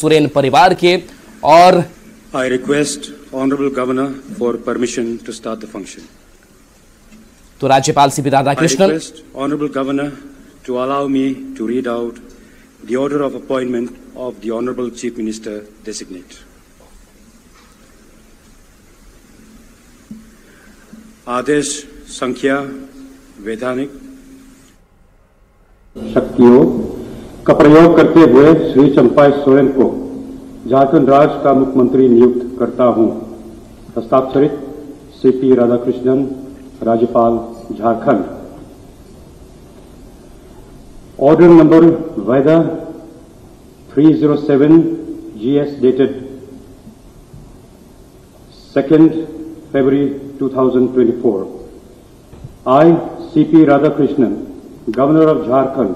सोरेन परिवार के। और I request honourable governor for permission to start the function. तो राज्यपाल C P Radhakrishnan, honourable governor to allow me to read out the order of appointment of the honourable chief minister designate. आदेश संख्या वैधानिक शक्तियों का प्रयोग करते हुए श्री चंपाई सोरेन को झारखंड राज्य का मुख्यमंत्री नियुक्त करता हूं। हस्ताक्षरित सीपी राधाकृष्णन, राज्यपाल झारखंड। ऑर्डर नंबर वैदा 307 G S dated 2 February 2024. I, C.P. Radhakrishnan, Governor of Jharkhand,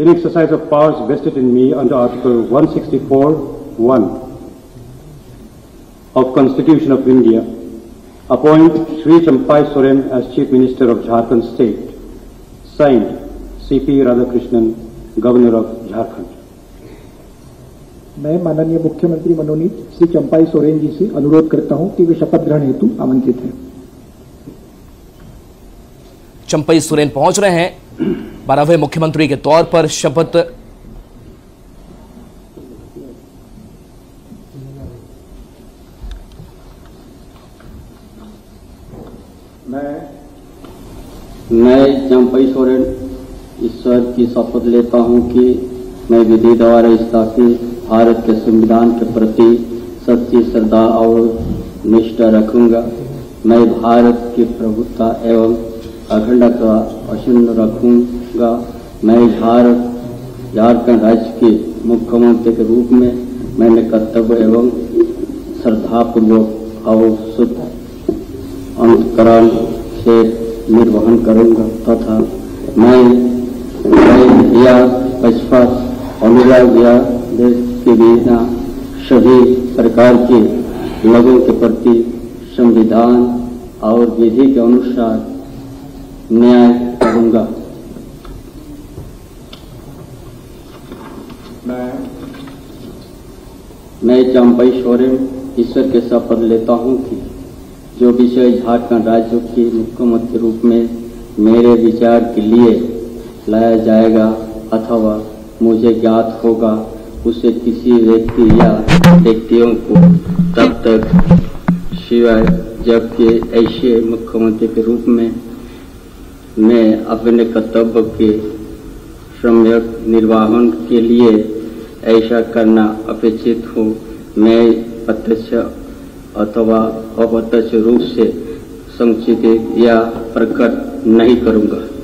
in exercise of powers vested in me under Article 164(1) of Constitution of India, appoint Shri Champai Soren as Chief Minister of Jharkhand State. Signed, C.P. Radhakrishnan, Governor of Jharkhand. मैं माननीय मुख्यमंत्री मनोनीत श्री चंपाई सोरेन जी से अनुरोध करता हूं कि वे शपथ ग्रहण हेतु आमंत्रित हैं। चंपाई सोरेन पहुंच रहे हैं 12वें मुख्यमंत्री के तौर पर शपथ मैं चंपाई सोरेन ईश्वर की शपथ लेता हूं कि मैं विधि द्वारा स्थापित भारत के संविधान के प्रति सच्ची श्रद्धा और निष्ठा रखूंगा। मैं भारत की प्रभुता एवं अखंडता अक्षुण्ण रखूंगा। मैं झारखंड राज्य के मुख्यमंत्री के रूप में मैंने कर्तव्य एवं श्रद्धापूर्वक और शुद्ध अंतकरण से निर्वहन करूंगा तथा मैं यह विश्वास अनुराग या देश के बिना सभी प्रकार के लोगों के प्रति संविधान और विधि के अनुसार न्याय करूंगा। मैं चंपाई सोरेन ईश्वर के शपथ लेता हूं कि जो विषय झारखंड राज्य के मुख्यमंत्री रूप में मेरे विचार के लिए लाया जाएगा अथवा मुझे ज्ञात होगा उसे किसी व्यक्ति या व्यक्तियों को तब तक सिवाय जबकि ऐसे मुख्यमंत्री के रूप में मैं अपने कर्तव्य के सम्यक निर्वाहन के लिए ऐसा करना अपेक्षित हूँ। मैं प्रत्यक्ष अथवा अप्रत्यक्ष रूप से संचित या प्रकट नहीं करूँगा।